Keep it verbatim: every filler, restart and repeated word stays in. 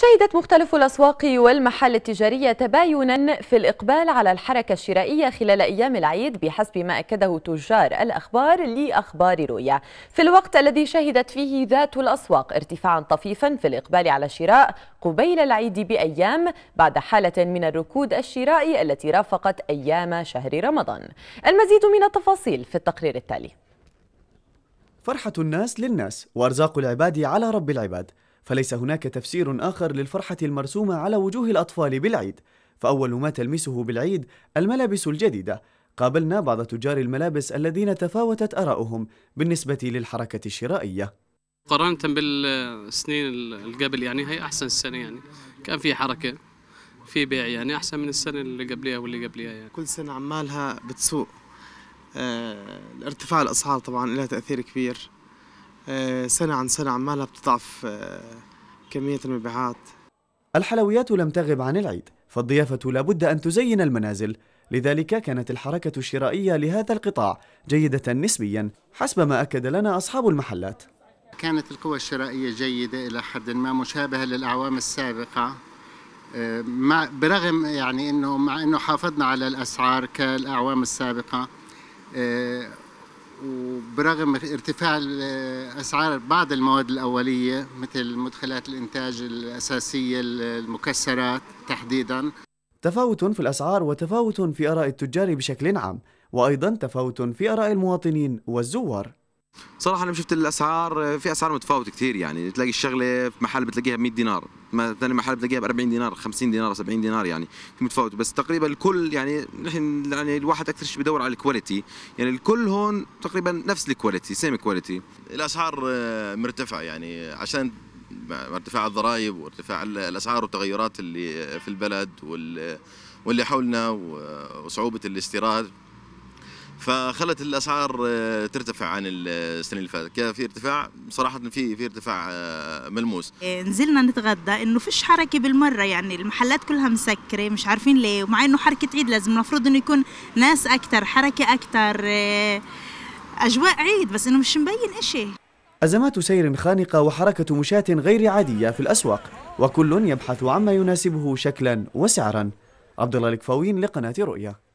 شهدت مختلف الأسواق والمحال التجارية تباينا في الإقبال على الحركة الشرائية خلال أيام العيد بحسب ما أكده تجار الأخبار لأخبار رؤيا، في الوقت الذي شهدت فيه ذات الأسواق ارتفاعا طفيفا في الإقبال على الشراء قبيل العيد بأيام بعد حالة من الركود الشرائي التي رافقت أيام شهر رمضان. المزيد من التفاصيل في التقرير التالي. فرحة الناس للناس وأرزاق العباد على رب العباد، فليس هناك تفسير آخر للفرحة المرسومة على وجوه الأطفال بالعيد. فأول ما تلمسه بالعيد الملابس الجديدة. قابلنا بعض تجار الملابس الذين تفاوتت آراؤهم بالنسبة للحركة الشرائية. مقارنة بالسنين اللي قبل يعني هي أحسن السنة، يعني كان في حركة في بيع يعني أحسن من السنة اللي قبلها واللي قبلها يعني. كل سنة عمالها بتسوق. آه ارتفاع الأسعار طبعا لها تأثير كبير، سنة عن سنة عمالها بتضعف كمية المبيعات. الحلويات لم تغب عن العيد، فالضيافة لابد أن تزين المنازل، لذلك كانت الحركة الشرائية لهذا القطاع جيدة نسبيا حسب ما أكد لنا أصحاب المحلات. كانت القوى الشرائية جيدة إلى حد ما مشابهة للأعوام السابقة، مع برغم يعني أنه مع أنه حافظنا على الأسعار كالأعوام السابقة، وبرغم ارتفاع أسعار بعض المواد الأولية مثل مدخلات الإنتاج الأساسية المكسرات تحديدا. تفاوت في الأسعار وتفاوت في آراء التجار بشكل عام، وأيضا تفاوت في آراء المواطنين والزوار. صراحة أنا شفت الأسعار، في أسعار متفاوتة كثير، يعني تلاقي الشغلة في محل بتلاقيها ب مئة دينار، ثاني محل بتلاقيها ب أربعين دينار، خمسين دينار، سبعين دينار، يعني في متفاوت. بس تقريبا الكل يعني نحن يعني الواحد أكثر شيء بدور على الكواليتي، يعني الكل هون تقريبا نفس الكواليتي، سيم كواليتي. الأسعار مرتفعة يعني عشان ارتفاع الضرائب وارتفاع الأسعار والتغيرات اللي في البلد واللي حولنا وصعوبة الاستيراد، فخلت الاسعار ترتفع عن السنه اللي فاتت. كان في ارتفاع صراحه، في في ارتفاع ملموس. نزلنا نتغدى انه فيش حركه بالمره، يعني المحلات كلها مسكره مش عارفين ليه، ومع انه حركه عيد لازم المفروض انه يكون ناس اكثر، حركه اكثر، اجواء عيد، بس انه مش مبين شيء. ازمات سير خانقه وحركه مشاة غير عاديه في الاسواق، وكل يبحث عما يناسبه شكلا وسعرا. عبد الله الكفاوين لقناه رؤيا.